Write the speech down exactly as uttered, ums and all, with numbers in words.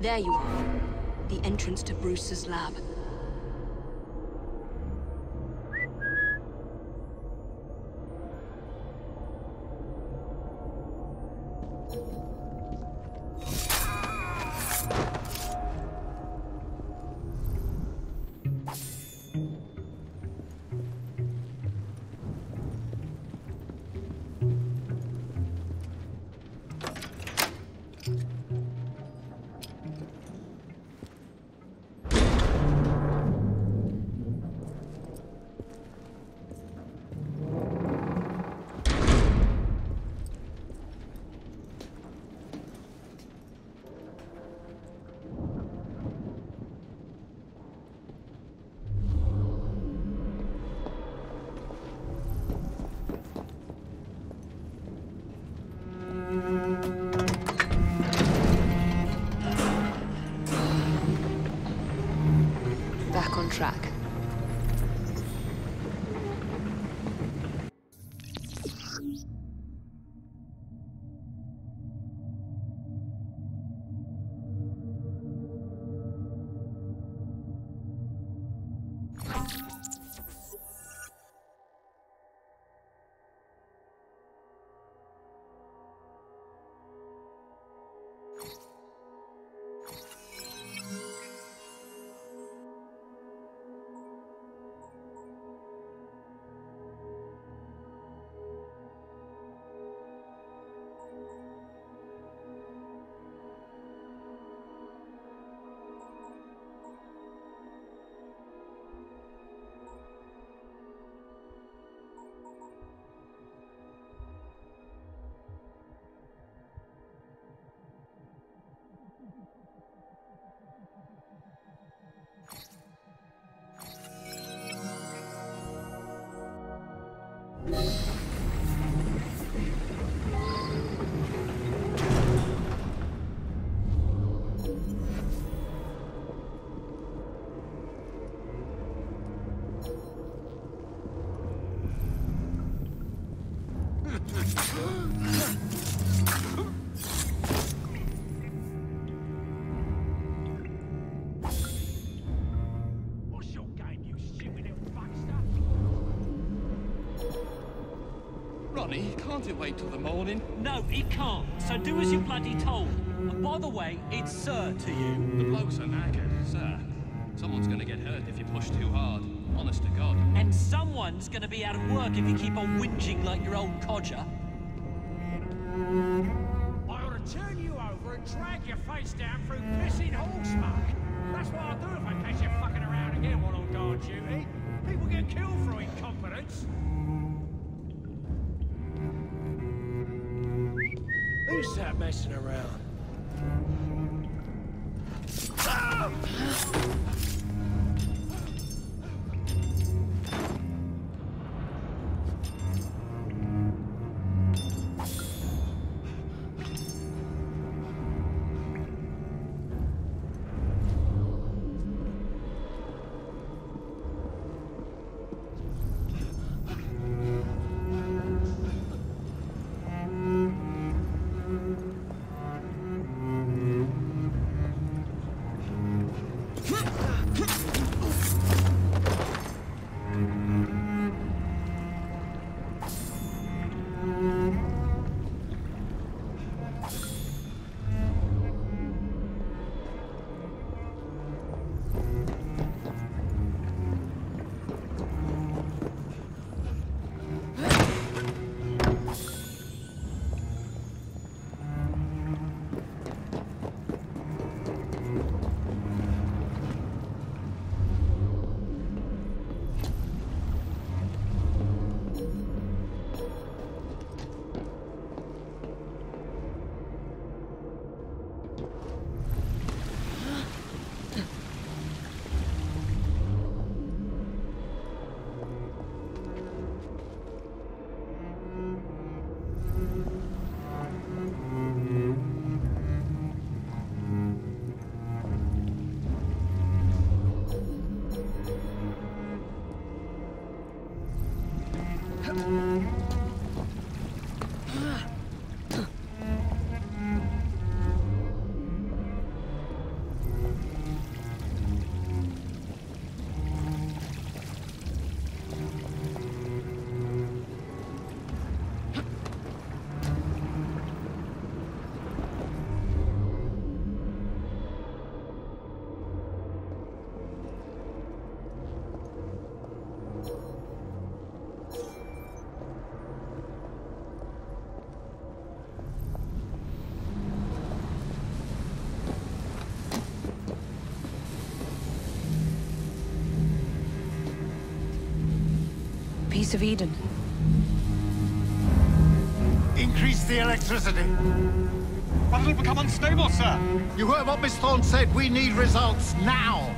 There you are, the entrance to Bruce's lab. on track. Can't it wait till the morning? No, it can't. So do as you bloody told. And by the way, it's sir to you. The blokes are knackered, sir. Someone's gonna get hurt if you push too hard. Honest to God. And someone's gonna be out of work if you keep on whinging like your old codger. I'll turn you over and drag your face down through pissing hog smoke. That's what I'll do if I catch you fucking around again while on guard duty. People get killed for incompetence. Who's that messing around? Ah! Piece of Eden. Increase the electricity. But it'll become unstable, sir. You heard what Miss Thorne said. We need results now.